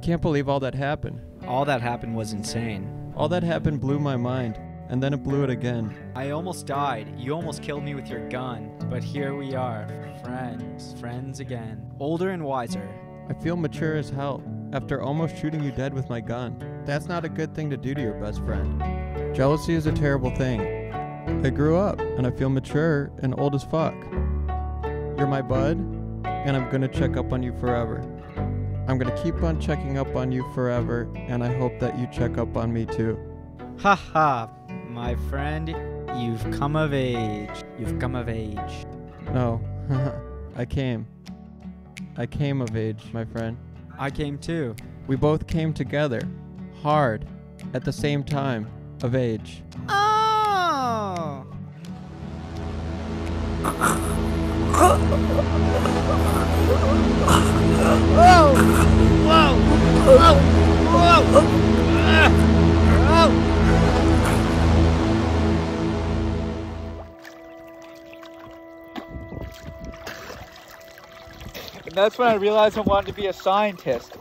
can't believe all that happened. All that happened was insane. All that happened blew my mind, and then it blew it again. I almost died. You almost killed me with your gun. But here we are, friends again. Older and wiser. I feel mature as hell after almost shooting you dead with my gun. That's not a good thing to do to your best friend. Jealousy is a terrible thing. I grew up, and I feel mature and old as fuck. You're my bud, and I'm gonna check up on you forever. I'm gonna keep on checking up on you forever, and I hope that you check up on me too. Haha, my friend, you've come of age. You've come of age. No, I came of age, my friend. I came too. We both came together, hard, at the same time, of age. Oh! Whoa! Whoa! Whoa! Whoa! And that's when I realized I wanted to be a scientist,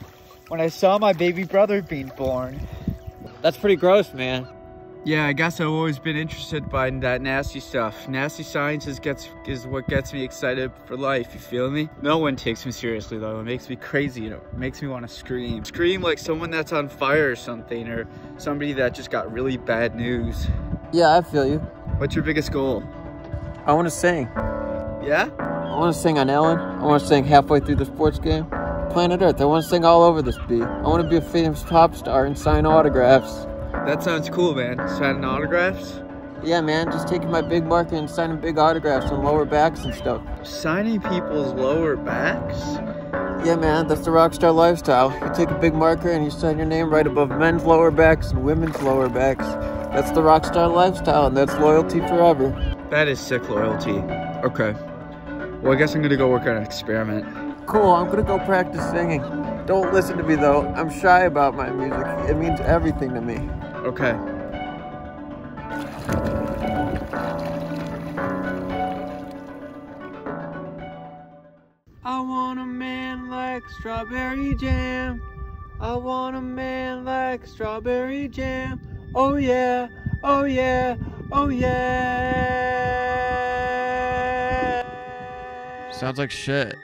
when I saw my baby brother being born. That's pretty gross, man. Yeah, I guess I've always been interested by that nasty stuff. Nasty science is what gets me excited for life, you feel me? No one takes me seriously though. It makes me crazy, you know. It makes me want to scream. Scream like someone that's on fire or something, or somebody that just got really bad news. Yeah, I feel you. What's your biggest goal? I want to sing. Yeah? I want to sing on Ellen. I want to sing halfway through the sports game. Planet Earth, I want to sing all over this beat. I want to be a famous pop star and sign autographs. That sounds cool, man. Signing autographs? Yeah, man. Just taking my big marker and signing big autographs on lower backs and stuff. Signing people's lower backs? Yeah, man. That's the rock star lifestyle. You take a big marker and you sign your name right above men's lower backs and women's lower backs. That's the rock star lifestyle, and that's loyalty forever. That is sick loyalty. Okay. Well, I guess I'm going to go work on an experiment. Cool. I'm going to go practice singing. Don't listen to me, though. I'm shy about my music. It means everything to me. Okay. I want a man like strawberry jam. I want a man like strawberry jam. Oh yeah, oh yeah, oh yeah. Sounds like shit.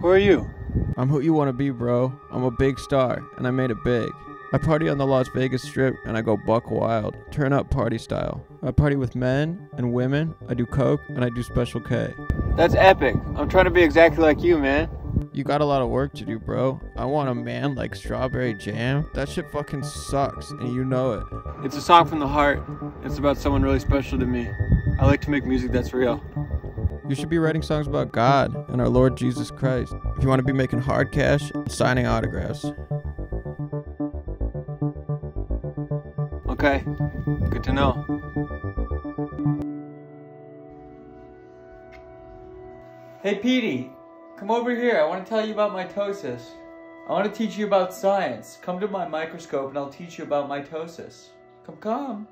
Who are you? I'm who you want to be, bro. I'm a big star, and I made it big. I party on the Las Vegas Strip, and I go buck wild. Turn up party style. I party with men and women. I do coke, and I do Special K. That's epic. I'm trying to be exactly like you, man. You got a lot of work to do, bro. I want a man like strawberry jam. That shit fucking sucks, and you know it. It's a song from the heart. It's about someone really special to me. I like to make music that's real. You should be writing songs about God and our Lord Jesus Christ. If you want to be making hard cash and signing autographs. Okay, good to know. Hey Petey, come over here. I want to tell you about mitosis. I want to teach you about science. Come to my microscope and I'll teach you about mitosis. Come, come.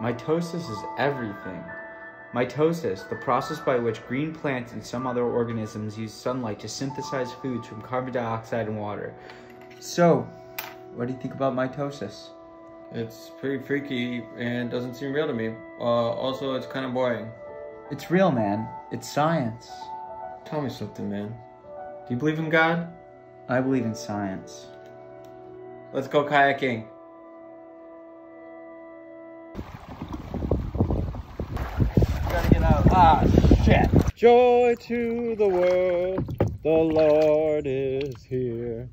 Mitosis is everything. Mitosis, the process by which green plants and some other organisms use sunlight to synthesize foods from carbon dioxide and water. So, what do you think about mitosis? It's pretty freaky and doesn't seem real to me. Also, it's kind of boring. It's real, man. It's science. Tell me something, man. Do you believe in God? I believe in science. Let's go kayaking. Ah, shit. Joy to the world, the Lord is here.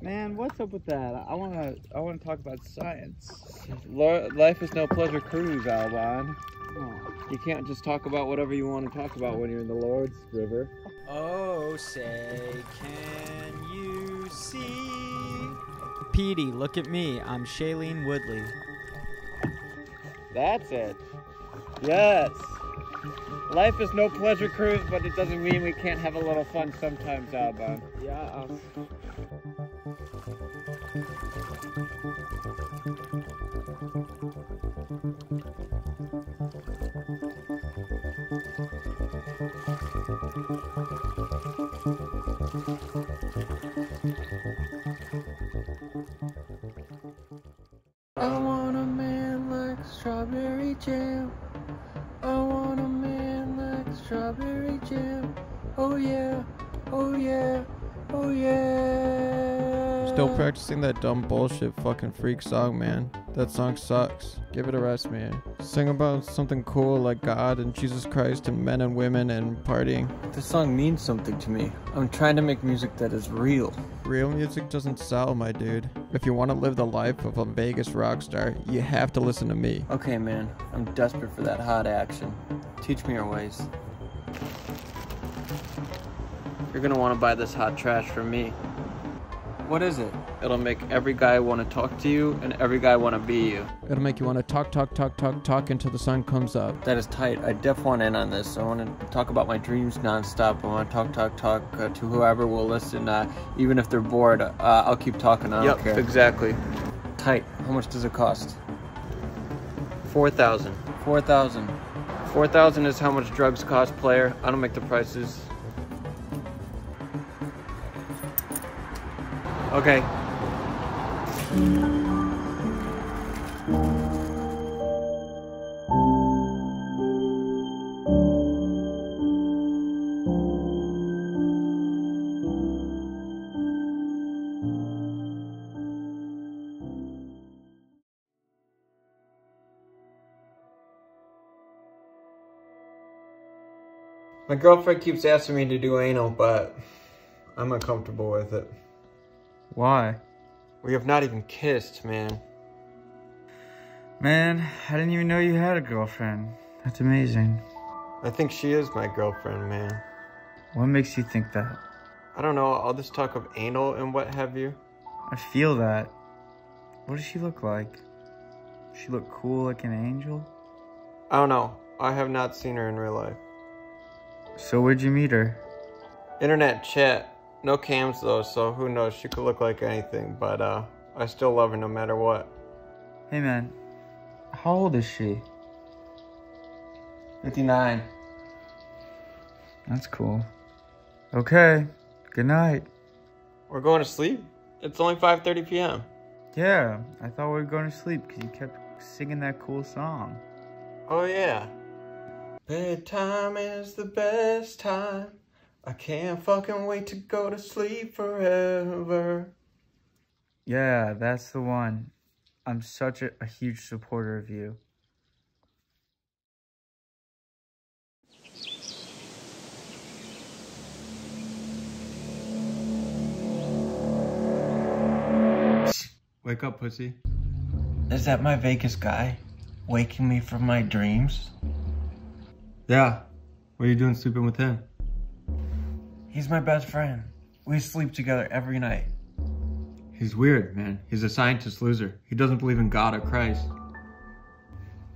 Man, what's up with that? I wanna talk about science. Life is no pleasure cruise, Albon. Oh. You can't just talk about whatever you want to talk about when you're in the Lord's river. Oh, say, can you see? Petey, look at me. I'm Shailene Woodley. That's it. Yes. Life is no pleasure cruise, but it doesn't mean we can't have a little fun sometimes, Albon. Yeah. I want a man like strawberry jam. I want a man like strawberry jam. Oh yeah, oh yeah, oh yeah. Still practicing that dumb bullshit fucking freak song, man. That song sucks. Give it a rest, man. Sing about something cool like God and Jesus Christ and men and women and partying. This song means something to me. I'm trying to make music that is real. Real music doesn't sell, my dude. If you want to live the life of a Vegas rock star, you have to listen to me. Okay, man. I'm desperate for that hot action. Teach me your ways. You're gonna want to buy this hot trash from me. What is it? It'll make every guy want to talk to you and every guy want to be you. It'll make you want to talk until the sun comes up. That is tight. I def want in on this. I want to talk about my dreams nonstop. I want to talk to whoever will listen. Even if they're bored, I'll keep talking. I don't care. Yep, exactly. Tight. How much does it cost? $4,000. $4,000. $4,000 is how much drugs cost, player. I don't make the prices. Okay. My girlfriend keeps asking me to do anal, but I'm uncomfortable with it. Why? We have not even kissed, man. Man, I didn't even know you had a girlfriend. That's amazing. I think she is my girlfriend, man. What makes you think that? I don't know, all this talk of anal and what have you. I feel that. What does she look like? Does she look cool like an angel? I don't know. I have not seen her in real life. So where'd you meet her? Internet chat. No cams though, so who knows, she could look like anything, but I still love her no matter what. Hey man, how old is she? 59. That's cool. Okay, good night. We're going to sleep? It's only 5:30 p.m. Yeah, I thought we were going to sleep because you kept singing that cool song. Oh yeah. Bedtime is the best time. I can't fucking wait to go to sleep forever. Yeah, that's the one. I'm such a huge supporter of you. Wake up, pussy. Is that my Vegas guy waking me from my dreams? Yeah. What are you doing sleeping with him? He's my best friend. We sleep together every night. He's weird, man. He's a scientist loser. He doesn't believe in God or Christ.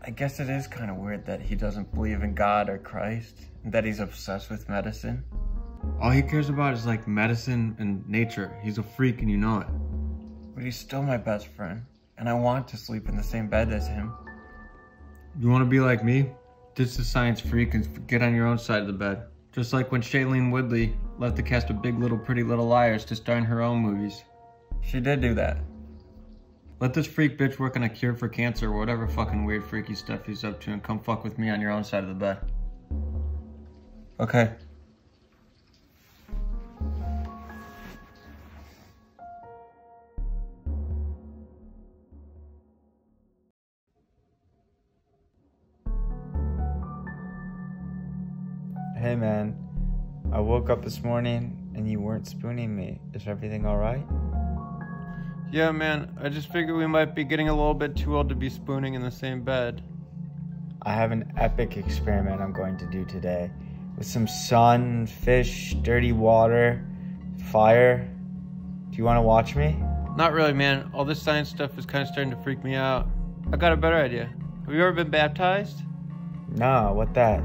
I guess it is kind of weird that he doesn't believe in God or Christ, and that he's obsessed with medicine. All he cares about is like medicine and nature. He's a freak and you know it. But he's still my best friend, and I want to sleep in the same bed as him. You want to be like me? Ditch the science freak and get on your own side of the bed. Just like when Shailene Woodley left the cast of Big Little Pretty Little Liars to star in her own movies. She did do that. Let this freak bitch work on a cure for cancer or whatever fucking weird freaky stuff he's up to and come fuck with me on your own side of the bed. Okay. Hey man, I woke up this morning and you weren't spooning me. Is everything alright? Yeah man, I just figured we might be getting a little bit too old to be spooning in the same bed. I have an epic experiment I'm going to do today. With some sun, fish, dirty water, fire. Do you want to watch me? Not really man, all this science stuff is kind of starting to freak me out. I got a better idea. Have you ever been baptized? No, what that?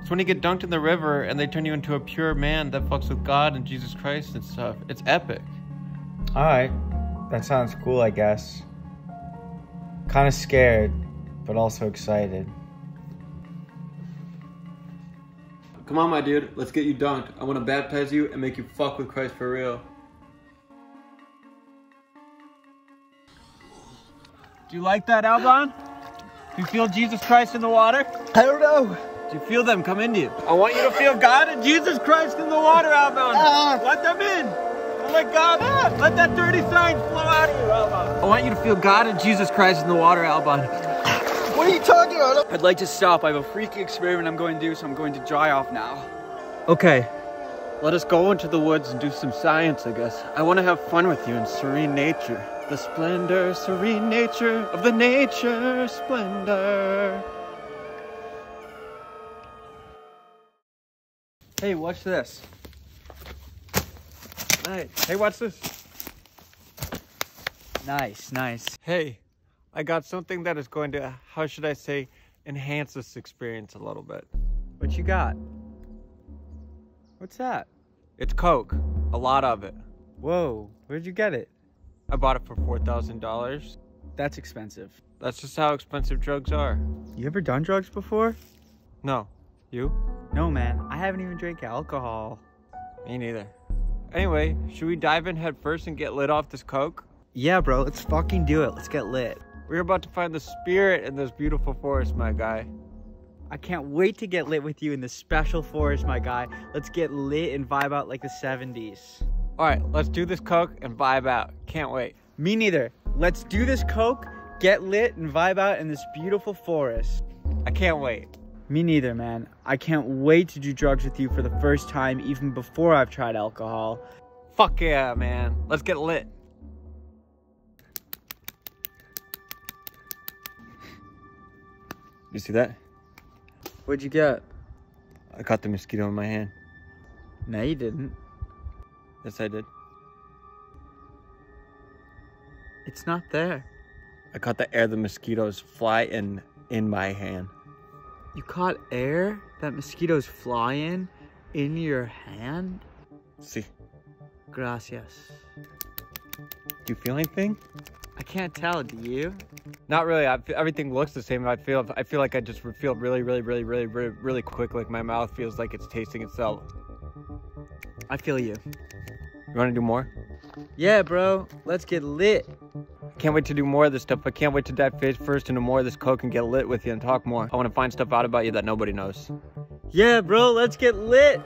It's when you get dunked in the river and they turn you into a pure man that fucks with God and Jesus Christ and stuff. It's epic. Alright. That sounds cool, I guess. Kind of scared, but also excited. Come on, my dude, let's get you dunked. I want to baptize you and make you fuck with Christ for real. Do you like that, Albon? Do you feel Jesus Christ in the water? I don't know. Do you feel them come into you? I want you to feel God and Jesus Christ in the water, Albon. Let them in. Don't let God out. Let that dirty sign flow out of you, Albon. I want you to feel God and Jesus Christ in the water, Albon. What are you talking about? I'd like to stop. I have a freaky experiment I'm going to do, so I'm going to dry off now. Okay. Let us go into the woods and do some science, I guess. I want to have fun with you in serene nature. The splendor, serene nature of the nature splendor. Hey, watch this. Nice. Hey, watch this. Nice, nice. Hey, I got something that is going to, how should I say, enhance this experience a little bit. What you got? What's that? It's Coke. A lot of it. Whoa, where'd you get it? I bought it for $4,000. That's expensive. That's just how expensive drugs are. You ever done drugs before? No. You? No, man. I haven't even drank alcohol. Me neither. Anyway, should we dive in head first and get lit off this Coke? Yeah, bro. Let's fucking do it. Let's get lit. We're about to find the spirit in this beautiful forest, my guy. I can't wait to get lit with you in this special forest, my guy. Let's get lit and vibe out like the 70s. All right, let's do this Coke and vibe out. Can't wait. Me neither. Let's do this Coke, get lit, and vibe out in this beautiful forest. I can't wait. Me neither, man. I can't wait to do drugs with you for the first time, even before I've tried alcohol. Fuck yeah, man. Let's get lit. You see that? What'd you get? I caught the mosquito in my hand. No, you didn't. Yes, I did. It's not there. I caught the air the mosquitoes fly in my hand. You caught air that mosquitoes fly in your hand? Si. Gracias. Do you feel anything? I can't tell, do you? Not really. Everything looks the same. I feel like I just feel really quick, like my mouth feels like it's tasting itself. I feel you. You want to do more? Yeah, bro. Let's get lit. I can't wait to do more of this stuff. I can't wait to dive face first into more of this Coke and get lit with you and talk more. I want to find stuff out about you that nobody knows. Yeah, bro. Let's get lit.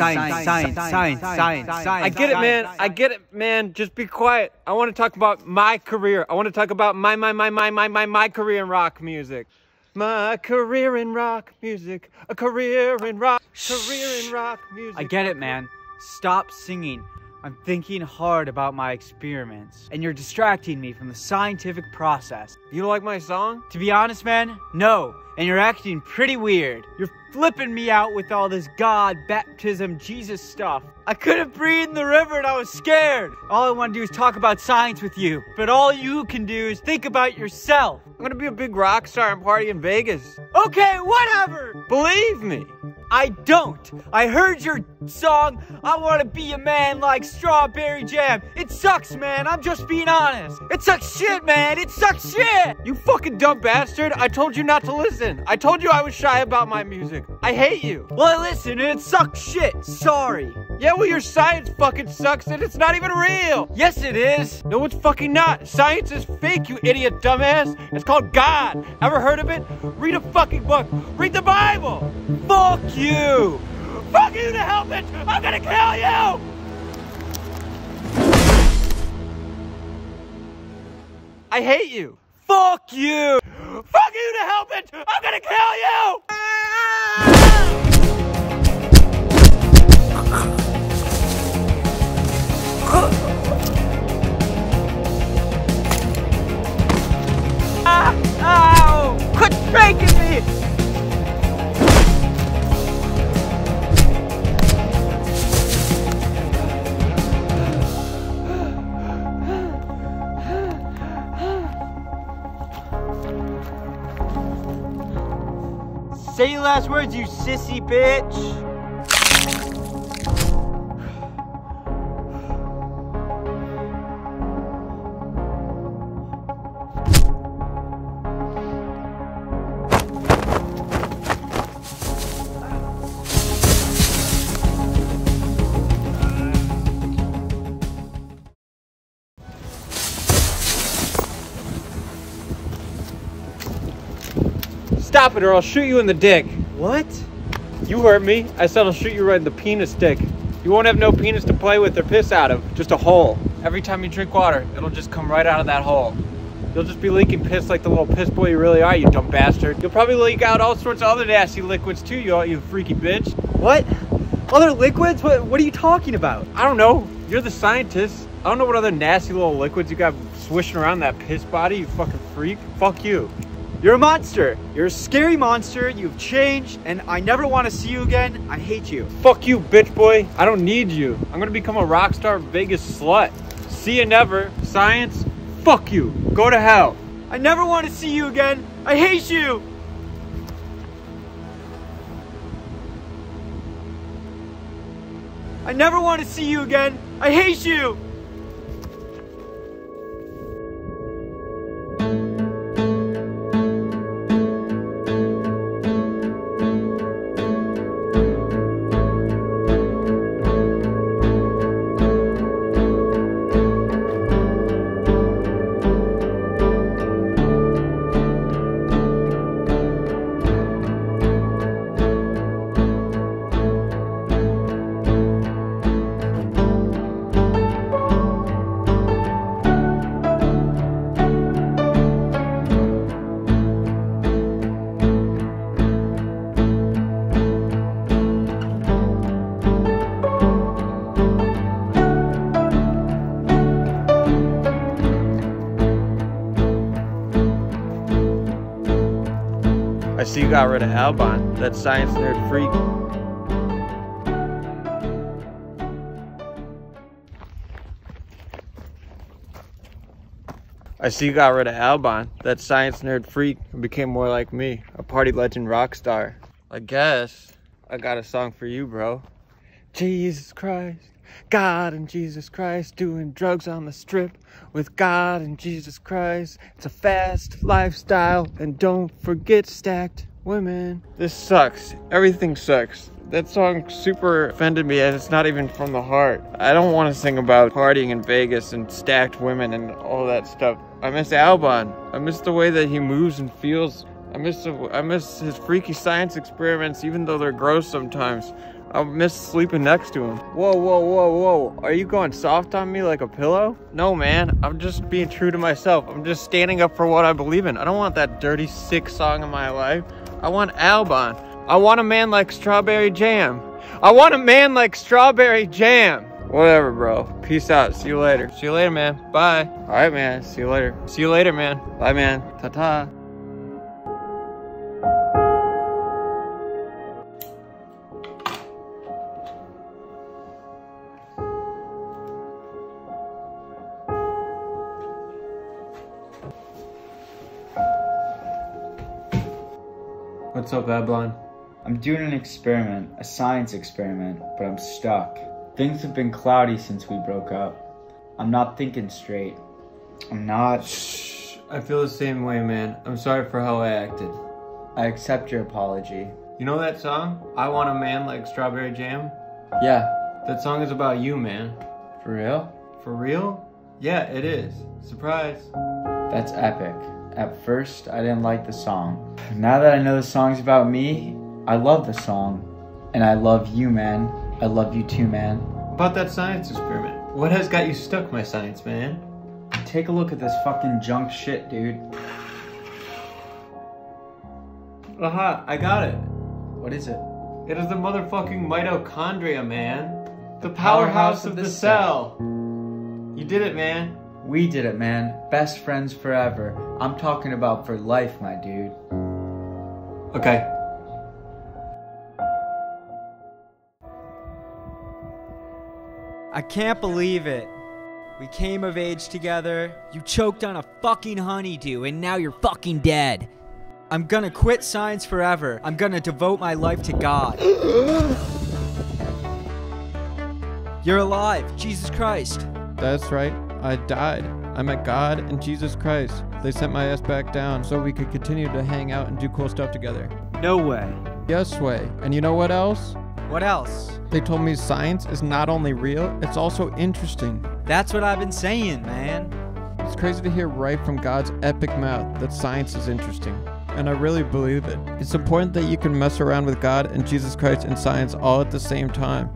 Science. I get it, man. I get it, man. Just be quiet. I want to talk about my career. I want to talk about my career in rock music. My career in rock music. A career in rock. Career in rock music. I get it, man. Stop singing. I'm thinking hard about my experiments, and you're distracting me from the scientific process. You don't like my song? To be honest, man, no. And you're acting pretty weird. You're flipping me out with all this God, baptism, Jesus stuff. I couldn't breathe in the river and I was scared. All I want to do is talk about science with you. But all you can do is think about yourself. I'm going to be a big rock star and party in Vegas. Okay, whatever. Believe me. I don't. I heard your song, I Want to Be a Man Like Strawberry Jam. It sucks, man. I'm just being honest. It sucks shit, man. It sucks shit. You fucking dumb bastard. I told you not to listen. I told you I was shy about my music. I hate you. Well, listen, and it sucks shit. Sorry. Yeah, well, your science fucking sucks and it's not even real. Yes, it is. No, it's fucking not. Science is fake, you idiot dumbass. It's called God. Ever heard of it? Read a fucking book. Read the Bible. Fuck you. You! Fuck you to hell, bitch! I'm gonna kill you! I hate you! Fuck you! Fuck you to hell, bitch! I'm gonna kill you! Ow! Quit breaking me! Say your last words, you sissy bitch. Stop it or I'll shoot you in the dick. What? You heard me. I said I'll shoot you right in the penis dick. You won't have no penis to play with or piss out of, just a hole. Every time you drink water, it'll just come right out of that hole. You'll just be leaking piss like the little piss boy you really are, you dumb bastard. You'll probably leak out all sorts of other nasty liquids too, you freaky bitch. What? Other liquids? What are you talking about? I don't know. You're the scientist. I don't know what other nasty little liquids you got swishing around that piss body, you fucking freak. Fuck you. You're a monster. You're a scary monster. You've changed, and I never want to see you again. I hate you. Fuck you, bitch boy. I don't need you. I'm going to become a rock star Vegas slut. See you never. Science, fuck you. Go to hell. I never want to see you again. I hate you. I never want to see you again. I hate you. I see you got rid of Albon, that science nerd freak. I see you got rid of Albon, that science nerd freak, and became more like me, a party legend rock star. I guess I got a song for you, bro. Jesus Christ, God and Jesus Christ, doing drugs on the strip with God and Jesus Christ. It's a fast lifestyle, and don't forget stacked women. This sucks. Everything sucks. That song super offended me, and it's not even from the heart. I don't want to sing about partying in Vegas and stacked women and all that stuff. I miss Albon. I miss the way that he moves and feels. I miss his freaky science experiments, even though they're gross sometimes. I miss sleeping next to him. Whoa, whoa, whoa, whoa. Are you going soft on me like a pillow? No, man. I'm just being true to myself. I'm just standing up for what I believe in. I don't want that dirty, sick song in my life. I want Albon. I want a man like strawberry jam. I want a man like strawberry jam. Whatever, bro. Peace out. See you later. See you later, man. Bye. All right, man. See you later. See you later, man. Bye, man. Ta-ta. What's up, Albon? I'm doing an experiment, a science experiment, but I'm stuck. Things have been cloudy since we broke up. I'm not thinking straight. I'm not... Shh, I feel the same way, man. I'm sorry for how I acted. I accept your apology. You know that song? I Want a Man Like Strawberry Jam? Yeah. That song is about you, man. For real? For real? Yeah, it is. Surprise. That's epic. At first, I didn't like the song. Now that I know the song's about me, I love the song. And I love you, man. I love you too, man. About that science experiment, what has got you stuck, my science man? Take a look at this fucking junk shit, dude. Aha, I got it. What is it? It is the motherfucking mitochondria, man. The powerhouse of the cell. You did it, man. We did it, man. Best friends forever. I'm talking about for life, my dude. Okay. I can't believe it. We came of age together. You choked on a fucking honeydew, and now you're fucking dead. I'm gonna quit science forever. I'm gonna devote my life to God. You're alive, Jesus Christ. That's right, I died. I met God and Jesus Christ. They sent my ass back down so we could continue to hang out and do cool stuff together. No way. Yes way, and you know what else? What else? They told me science is not only real, it's also interesting. That's what I've been saying, man. It's crazy to hear right from God's epic mouth that science is interesting, and I really believe it. It's important that you can mess around with God and Jesus Christ and science all at the same time.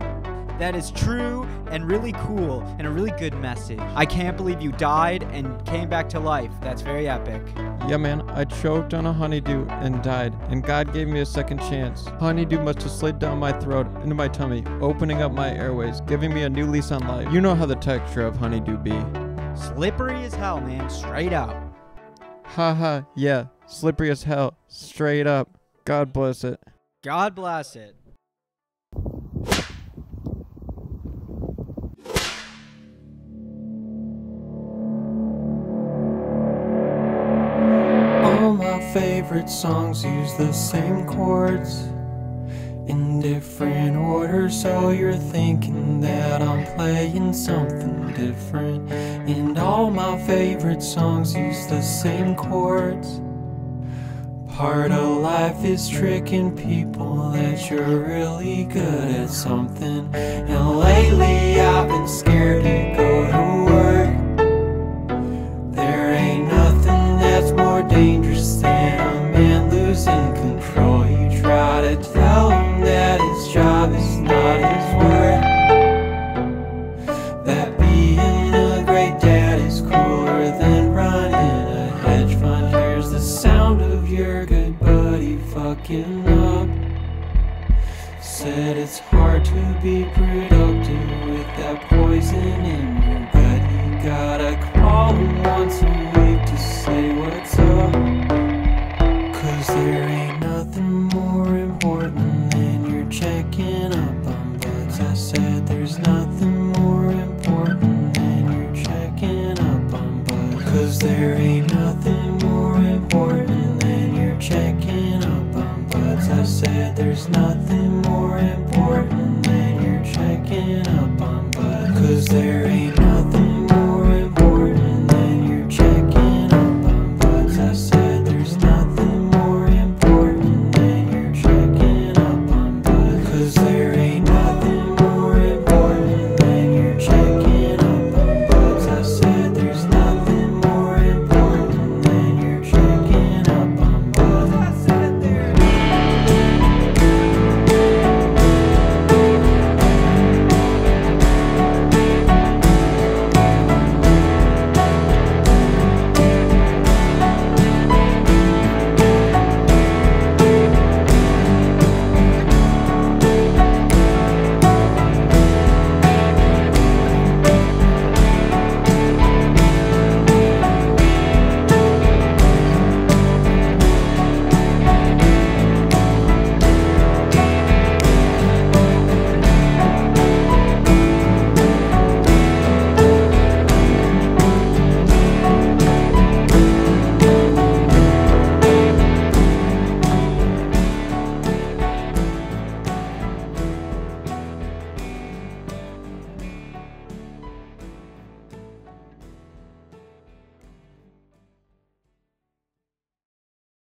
That is true and really cool and a really good message. I can't believe you died and came back to life. That's very epic. Yeah, man, I choked on a honeydew and died, and God gave me a second chance. Honeydew must have slid down my throat into my tummy, opening up my airways, giving me a new lease on life. You know how the texture of honeydew be. Slippery as hell, man, straight up. Haha, yeah, slippery as hell, straight up. God bless it. God bless it. Favorite songs use the same chords in different orders, so you're thinking that I'm playing something different. And all my favorite songs use the same chords. Part of life is tricking people that you're really good at something. And lately I've been scared to go to work. Dangerous than a man losing control. You try to tell him that his job is not his work, that being a great dad is cooler than running a hedge fund. Here's the sound of your good buddy fucking up. Said it's hard to be productive with that poison in your gut. You gotta call him once a week to say what's up, 'cause there ain't nothing more important than you're checking up on buds. I said there's nothing more important than you're checking up on buds, 'cause there ain't nothing more important than you're checking up on buds. I said there's nothing